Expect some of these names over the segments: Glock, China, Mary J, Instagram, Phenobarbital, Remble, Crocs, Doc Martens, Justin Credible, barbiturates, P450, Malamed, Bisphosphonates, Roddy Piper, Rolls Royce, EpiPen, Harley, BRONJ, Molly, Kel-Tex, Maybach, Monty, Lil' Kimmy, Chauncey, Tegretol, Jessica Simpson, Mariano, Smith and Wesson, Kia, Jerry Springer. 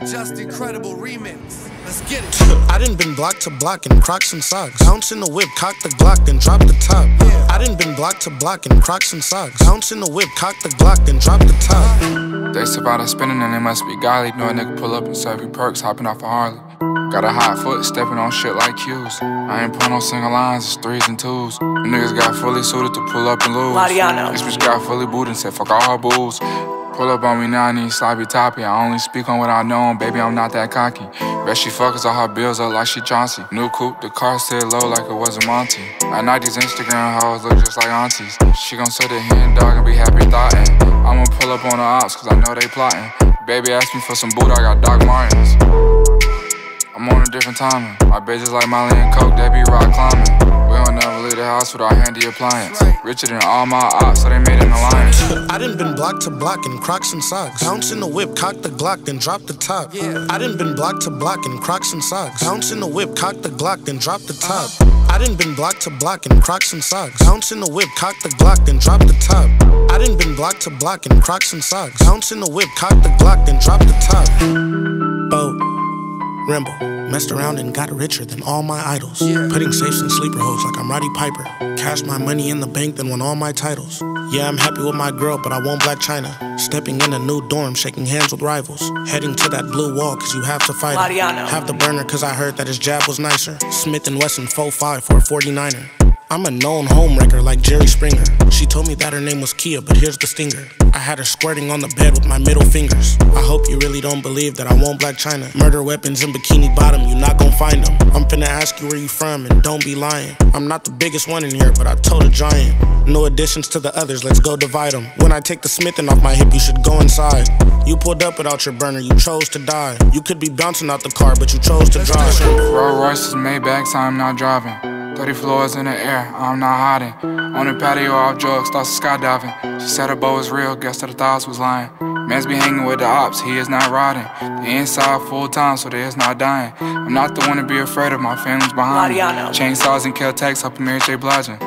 that Justin Credible remix. Let's get it. I done been block to block and Crocs and socks. Bounce in the whip, cock the Glock, then drop the top. I done been block to block and Crocs and socks. Bounce in the whip, cock the Glock, then drop the top. They survived a spinning and they must be godly. Know a nigga pull up and serve you perks, hopping off a Harley. Got a hot foot, stepping on shit like cues. I ain't put no single lines, it's 3s and 2s. The niggas got fully suited to pull up and lose. Mariano. This bitch got fully booed and said fuck all her booze. Pull up on me now, I need sloppy toppy. I only speak on what I know, and baby, I'm not that cocky. Bet she fuckers all her bills up like she Chauncey. New coupe, the car still low like it was a Monty. At night, these Instagram hoes look just like aunties. She gon' sit the hen dog and be happy thoughtin'. I'ma pull up on the ops, cause I know they plotting. Baby asked me for some boot, I got Doc Martens. I'm on a different timing. My bitches like Molly and Coke, they be rock climbing. We don't never leave the house without handy appliance. Richer than all my ops, so they made an alliance. I done been block to block and Crocs and socks. Bounce in the whip, cock the Glock, then drop the top. I done been block to block and Crocs and socks. Bounce in the whip, cock the Glock, then drop the top. I done been block to block and Crocs and socks. Bounce in the whip, cock the Glock, then drop the top. I done been block to block and Crocs and socks. Bounce in the whip, cock the Glock, then drop the top. Boat. Remble, messed around and got richer than all my idols. Putting safes in sleeper hoes like I'm Roddy Piper. Cashed my money in the bank, then won all my titles. Yeah, I'm happy with my girl, but I won't black China. Stepping in a new dorm, shaking hands with rivals. Heading to that blue wall, cause you have to fight it. Have the burner, cause I heard that his jab was nicer. Smith and Wesson 4-5 for a 49er. I'm a known homewrecker like Jerry Springer. She told me that her name was Kia, but here's the stinger. I had her squirting on the bed with my middle fingers. I hope you really don't believe that I won't black China. Murder weapons in Bikini Bottom, you not gon' find them. I'm finna ask you where you from and don't be lying. I'm not the biggest one in here, but I told a giant. No additions to the others, let's go divide them. When I take the Smithing off my hip, you should go inside. You pulled up without your burner, you chose to die. You could be bouncing out the car, but you chose to drive. Rolls Royces, Maybachs, I'm not driving. 30 floors in the air, I'm not hiding. On the patio, off drugs, thoughts of skydiving. She said her bow was real, guess that the thoughts was lying. Man's be hanging with the ops, he is not riding. The inside full time, so they is not dying. I'm not the one to be afraid of, my family's behind me. Chainsaws and Kel-Tex, helping Mary J blodging.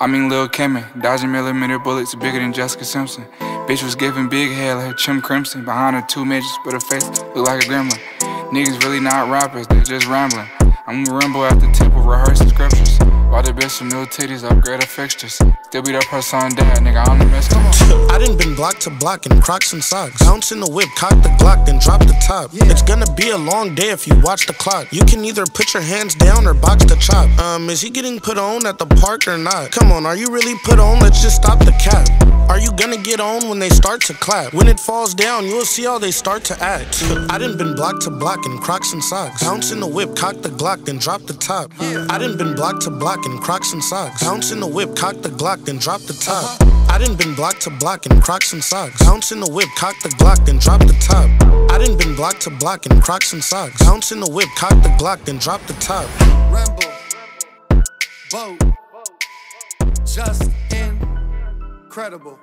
I mean Lil' Kimmy, dodging millimeter bullets bigger than Jessica Simpson. Bitch was giving big head like Chim Crimson. Behind her two midgets, but her face look like a gremlin. Niggas really not rappers, they just rambling. I'm Remble at the tip with rehearsing scriptures. Bought the bitch some new titties, upgrade her fixtures. Still beat up her son dad, nigga, I'm the mistress. I done been block to block and Crocs and socks. Bounce in the whip, cock the Glock, then drop the top. It's gonna be a long day if you watch the clock. You can either put your hands down or box the chop. Is he getting put on at the park or not? Come on, are you really put on? Let's just stop the cap. Are you gonna get on when they start to clap? When it falls down, you'll see how they start to act. I done been block to block and Crocs and socks. Bounce in the whip, cock the Glock, then drop the top. I done been block to block and Crocs and socks. Bounce in the whip, cock the Glock, then drop the top. I done been block to block and Crocs and socks. Bounce in the whip, cock the Glock, then drop the top. I done been block to block and Crocs and socks. Bounce in the whip, cock the Glock, then drop the top. Remble, Boat, Justin Credible.